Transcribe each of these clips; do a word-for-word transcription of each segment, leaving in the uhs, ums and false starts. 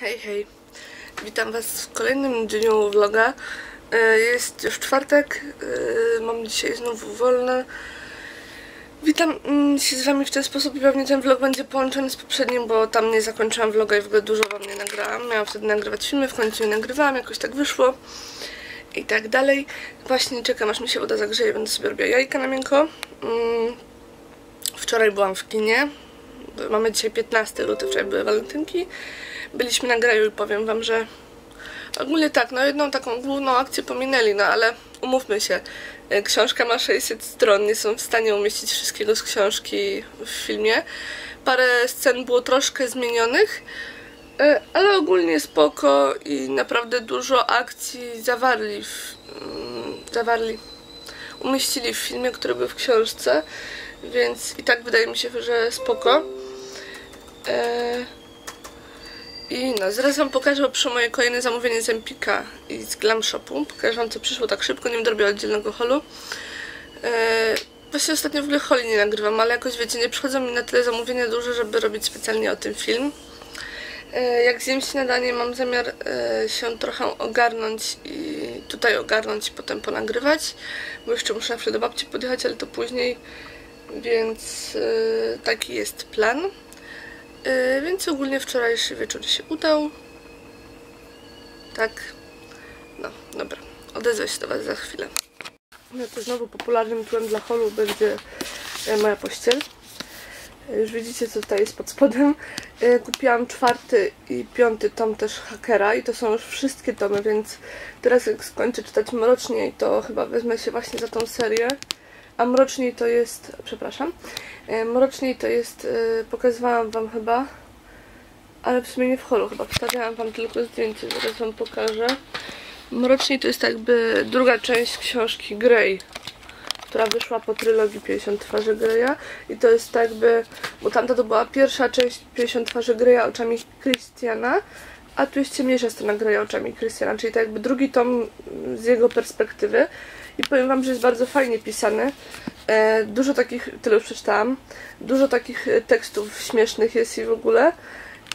Hej, hej, witam Was w kolejnym dniu vloga. Jest już czwartek, mam dzisiaj znów wolne. Witam się z Wami w ten sposób i pewnie ten vlog będzie połączony z poprzednim, bo tam nie zakończyłam vloga i w ogóle dużo Wam nie nagrałam. Miałam wtedy nagrywać filmy, w końcu nie nagrywałam, jakoś tak wyszło i tak dalej. Właśnie czekam, aż mi się woda zagrzeje, będę sobie robiła jajka na miękko. Wczoraj byłam w kinie. Mamy dzisiaj piętnastego lutego, wczoraj były walentynki. Byliśmy na graju i powiem Wam, że ogólnie tak, no jedną taką główną akcję pominęli, no ale umówmy się, książka ma sześćset stron, nie są w stanie umieścić wszystkiego z książki w filmie. Parę scen było troszkę zmienionych, ale ogólnie spoko i naprawdę dużo akcji zawarli, w, zawarli, umieścili w filmie, który był w książce, więc i tak wydaje mi się, że spoko. I no, zaraz Wam pokażę przy moje kolejne zamówienie z Empika i z Glam Shopu. Pokażę Wam, co przyszło tak szybko, nie dorobię oddzielnego holu. Yy, właśnie ostatnio w ogóle holi nie nagrywam, ale jakoś wiecie, nie przychodzą mi na tyle zamówienia duże, żeby robić specjalnie o tym film. Yy, jak zjem śniadanie, mam zamiar yy, się trochę ogarnąć i tutaj ogarnąć i potem ponagrywać. Bo jeszcze muszę na chwilę do babci podjechać, ale to później, więc yy, taki jest plan. Yy, więc ogólnie wczorajszy wieczór się udał. Tak. No, dobra. Odezwę się do Was za chwilę. No to znowu popularnym tłem dla holu będzie moja pościel. Już widzicie, co tutaj jest pod spodem. Yy, kupiłam czwarty i piąty tom też Hakera i to są już wszystkie tomy, więc teraz jak skończę czytać Mroczniej, to chyba wezmę się właśnie za tą serię. A Mroczniej to jest, przepraszam, Mroczniej to jest, pokazywałam Wam chyba, ale w sumie nie w holu chyba, wstawiałam Wam tylko zdjęcie, zaraz Wam pokażę. Mroczniej to jest jakby druga część książki Grey, która wyszła po trylogii pięćdziesiąt twarzy Greya i to jest jakby, bo tamta to była pierwsza część pięćdziesiąt twarzy Greya oczami Christiana, a tu jest ciemniejsza strona Greya oczami Christiana, czyli to jakby drugi tom z jego perspektywy. I powiem Wam, że jest bardzo fajnie pisany. E, dużo takich, tyle już przeczytałam, dużo takich tekstów śmiesznych jest i w ogóle.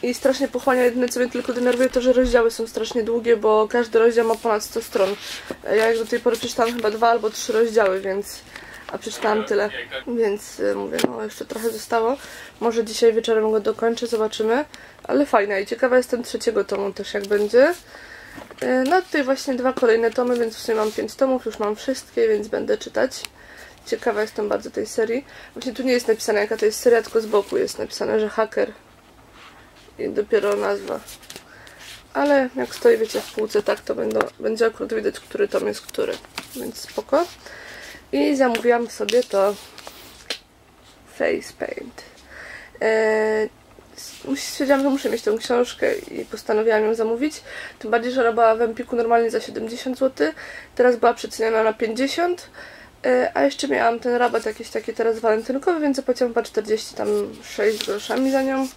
I strasznie pochłania, jedyne co mnie tylko denerwuje to, że rozdziały są strasznie długie, bo każdy rozdział ma ponad sto stron. E, ja jak do tej pory przeczytałam chyba dwa albo trzy rozdziały, więc... A przeczytałam tyle, więc e, mówię, no jeszcze trochę zostało. Może dzisiaj wieczorem go dokończę, zobaczymy. Ale fajna i ciekawa jestem trzeciego tomu też jak będzie. No tutaj właśnie dwa kolejne tomy, więc w sumie mam pięć tomów, już mam wszystkie, więc będę czytać. Ciekawa jestem bardzo tej serii. Właśnie tu nie jest napisane jaka to jest seria, tylko z boku jest napisane, że Haker. I dopiero nazwa. Ale jak stoi, wiecie, w półce, tak to będą, będzie akurat widać, który tom jest który. Więc spoko. I zamówiłam sobie to Face Paint. Eee... Stwierdziłam, że muszę mieć tę książkę i postanowiłam ją zamówić. Tym bardziej, że ona była w Empiku normalnie za siedemdziesiąt złotych. Teraz była przeceniana na pięćdziesiąt. A jeszcze miałam ten rabat jakiś taki teraz walentynkowy, więc zapłaciłam chyba czterdzieści sześć groszami za nią.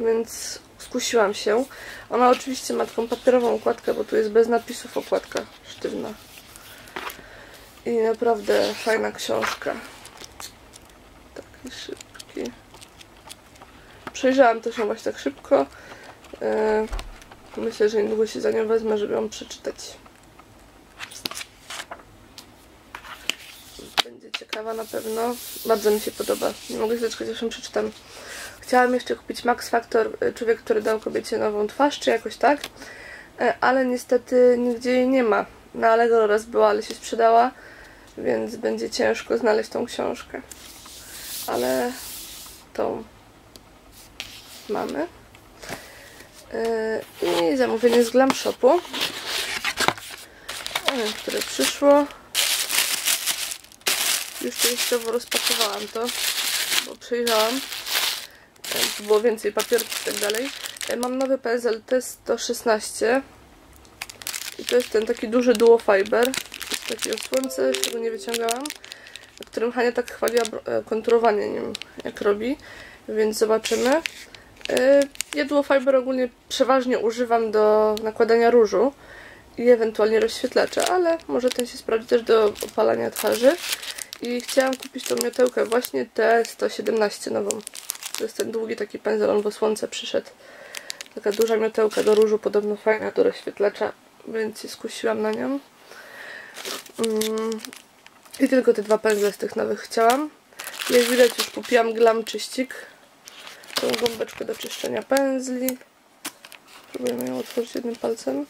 Więc skusiłam się. Ona oczywiście ma taką papierową okładkę, bo tu jest bez napisów okładka sztywna. I naprawdę fajna książka. Taki szybki. Przejrzałam też ją właśnie tak szybko. Myślę, że niedługo się za nią wezmę, żeby ją przeczytać. Będzie ciekawa na pewno. Bardzo mi się podoba. Nie mogę się doczekać, aż ją przeczytam. Chciałam jeszcze kupić Max Factor, Człowiek, który dał kobiecie nową twarz, czy jakoś tak. Ale niestety nigdzie jej nie ma. Na Allegro raz była, ale się sprzedała. Więc będzie ciężko znaleźć tą książkę. Ale tą... mamy. Yy, I zamówienie z Glam Shopu, które przyszło. Już częściowo rozpakowałam to, bo przejrzałam. Yy, było więcej papierów i tak dalej. Yy, mam nowy pędzel T sto szesnaście. I to jest ten taki duży Duo Fiber. To jest takie osłonce, z tego nie wyciągałam. W którym Hania tak chwaliła konturowanie nim, jak robi. Więc zobaczymy. Ja Duo Fiber ogólnie przeważnie używam do nakładania różu i ewentualnie rozświetlacza, ale może ten się sprawdzi też do opalania twarzy. I chciałam kupić tą miotełkę właśnie T sto siedemnaście nową. To jest ten długi taki pędzel, on w osłonce przyszedł. Taka duża miotełka do różu, podobno fajna, do rozświetlacza, więc się skusiłam na nią. I tylko te dwa pędzle z tych nowych chciałam. Jak widać, już kupiłam Glam czyścik, tą gąbeczkę do czyszczenia pędzli. Próbujemy ją otworzyć jednym palcem.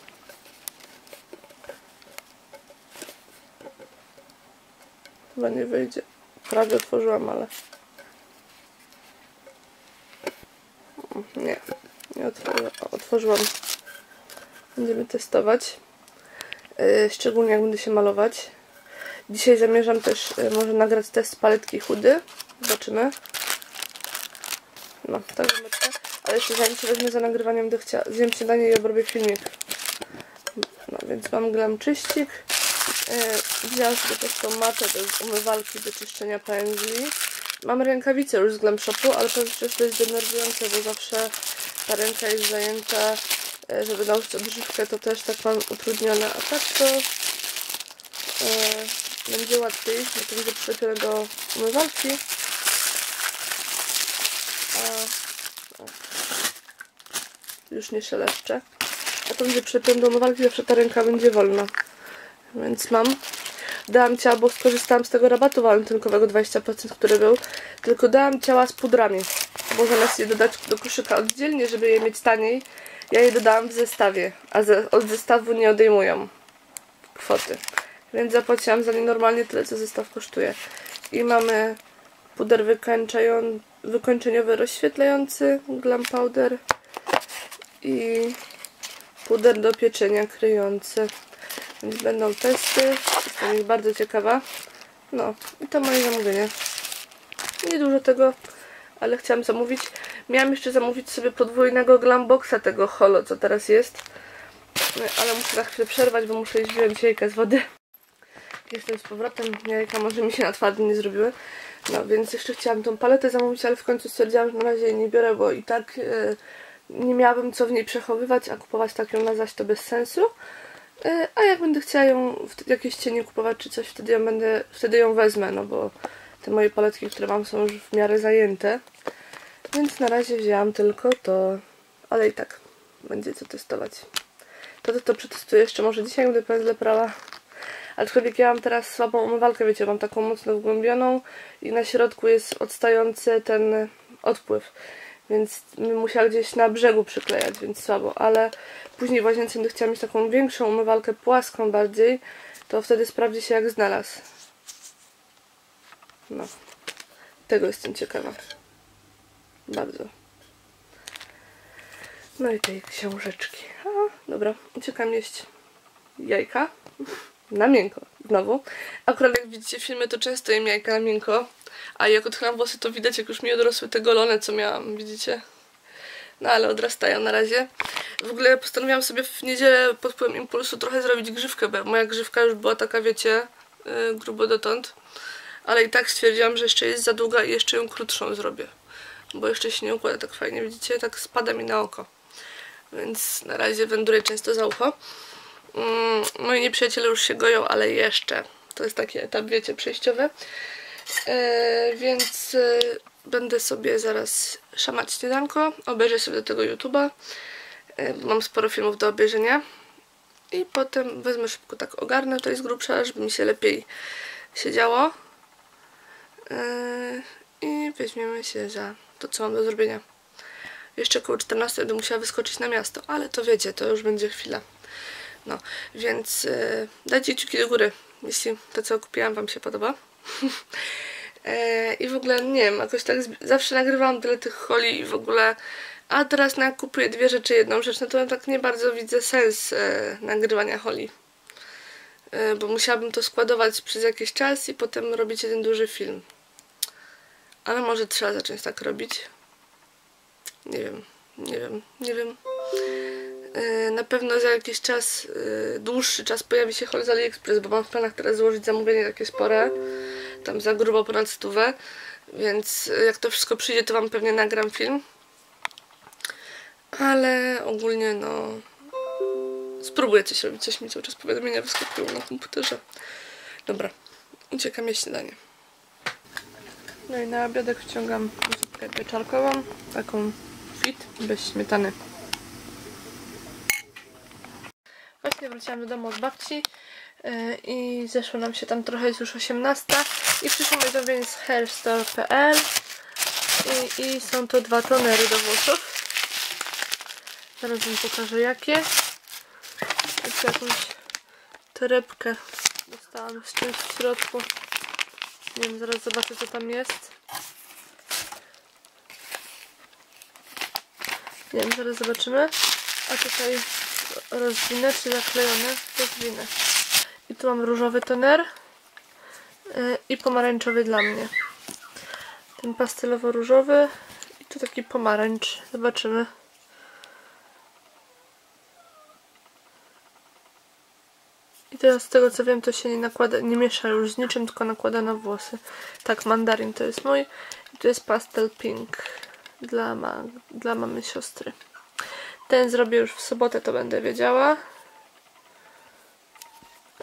Chyba nie wyjdzie. Prawie otworzyłam, ale... Nie, nie otworzyłam. otworzyłam. Będziemy testować. Szczególnie jak będę się malować. Dzisiaj zamierzam też może nagrać test paletki Hudy. Zobaczymy. No, tak gąbeczka. Ale jeszcze zanim się wezmę za nagrywaniem, będę chciała, zjem śniadanie i obrobię filmik. No więc mam Glam czyścik. Wziąłam sobie też tą matę do umywalki, do czyszczenia pędzli. Mam rękawice już z Glam Shopu, ale to jest dość denerwujące, bo zawsze ta ręka jest zajęta, żeby nauczyć odżywkę, to też tak mam utrudnione, a tak to e, będzie łatwiej, bo to będzie przyczepione do umywalki. A, a, już nie szeleszczę. A to będzie przyczepione do umywalki, zawsze ta ręka będzie wolna. Więc mam, dałam ciała, bo skorzystałam z tego rabatu walentynkowego dwadzieścia procent, który był, tylko dałam ciała z pudrami, bo zamiast je dodać do koszyka oddzielnie, żeby je mieć taniej, ja je dodałam w zestawie, a ze, od zestawu nie odejmują kwoty, więc zapłaciłam za nie normalnie tyle, co zestaw kosztuje. I mamy puder wykończeniowy rozświetlający, Glam powder, i puder do pieczenia kryjący. Więc będą testy, jestem ich bardzo ciekawa. No i to moje zamówienie. Nie dużo tego, ale chciałam zamówić. Miałam jeszcze zamówić sobie podwójnego glamboxa, tego holo, co teraz jest. Ale muszę na chwilę przerwać, bo muszę iść wziąć jajka z wody. Jestem z powrotem, jajka może mi się na twardy nie zrobiły. No więc jeszcze chciałam tą paletę zamówić, ale w końcu stwierdziłam, że na razie jej nie biorę, bo i tak yy, nie miałabym co w niej przechowywać, a kupować tak ją na zaś to bez sensu. A jak będę chciała ją w jakieś cienie kupować czy coś, wtedy ją, będę, wtedy ją wezmę, no bo te moje paletki, które mam, są już w miarę zajęte. Więc na razie wzięłam tylko to, ale i tak będzie co testować. To to, to przetestuję jeszcze, może dzisiaj będę pędzle prała. Aczkolwiek ja mam teraz słabą umywalkę, wiecie, mam taką mocno wgłębioną i na środku jest odstający ten odpływ. Więc musiała gdzieś na brzegu przyklejać, więc słabo, ale później w łazience, gdy chciała mieć taką większą umywalkę, płaską bardziej, to wtedy sprawdzi się, jak znalazł. No, tego jestem ciekawa. Bardzo. No i tej książeczki. A, dobra, uciekam jeść jajka na miękko, znowu. Akurat jak widzicie filmy, to często jem jajka na miękko. A jak odchylam włosy, to widać, jak już mi odrosły te golone, co miałam, widzicie? No ale odrastają na razie. W ogóle postanowiłam sobie w niedzielę pod wpływem impulsu trochę zrobić grzywkę, bo moja grzywka już była taka, wiecie, yy, grubo dotąd. Ale i tak stwierdziłam, że jeszcze jest za długa i jeszcze ją krótszą zrobię. Bo jeszcze się nie układa tak fajnie, widzicie? Tak spada mi na oko. Więc na razie wędruję często za ucho. Yy, moi nieprzyjaciele już się goją, ale jeszcze. To jest taki etap, wiecie, przejściowy. Yy, więc yy, będę sobie zaraz szamać śniadanko, obejrzę sobie do tego YouTube'a, yy, mam sporo filmów do obejrzenia i potem wezmę szybko, tak ogarnę, to jest grubsza, żeby mi się lepiej siedziało, yy, i weźmiemy się za to, co mam do zrobienia. Jeszcze około czternastej będę musiała wyskoczyć na miasto, ale to wiecie, to już będzie chwila. No, więc yy, dajcie kciuki do góry, jeśli to, co kupiłam, wam się podoba. I w ogóle nie wiem, jakoś tak zawsze nagrywałam tyle tych holi i w ogóle, a teraz jak kupuję dwie rzeczy, jedną rzecz, no to ja tak nie bardzo widzę sens e, nagrywania holi, e, bo musiałabym to składować przez jakiś czas i potem robić jeden duży film. Ale może trzeba zacząć tak robić, nie wiem, nie wiem, nie wiem. E, na pewno za jakiś czas, e, dłuższy czas, pojawi się hol z Aliexpress, bo mam w planach teraz złożyć zamówienie takie spore, tam za grubo ponad stówę, więc jak to wszystko przyjdzie, to wam pewnie nagram film. Ale ogólnie no spróbuję coś robić, coś mi cały czas powiadomienia wyskakują na komputerze. Dobra, uciekam jeść śniadanie. No i na obiadek wciągam zupkę pieczarkową, taką fit, bez śmietany. Właśnie wróciłam do domu od babci yy, i zeszło nam się tam trochę, jest już osiemnasta i przyszło moje zamówienie z Hairstore kropka pe el i, i są to dwa tonery do włosów. Zaraz wam pokażę jakie. Jeszcze jakąś torebkę dostałam z czymś w środku. Nie wiem, zaraz zobaczę co tam jest. Nie wiem, zaraz zobaczymy. A tutaj rozwinę, czy zaklejone? Rozwinę. I tu mam różowy toner yy, i pomarańczowy dla mnie. Ten pastelowo-różowy i tu taki pomarańcz. Zobaczymy. I teraz z tego co wiem, to się nie nakłada, nie miesza już z niczym, tylko nakłada na włosy. Tak, mandarin to jest mój. I tu jest pastel pink dla, ma dla mamy siostry. Ten zrobię już w sobotę, to będę wiedziała.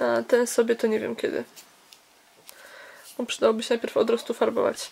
A ten sobie to nie wiem kiedy. Bo przydałoby się najpierw od razu farbować.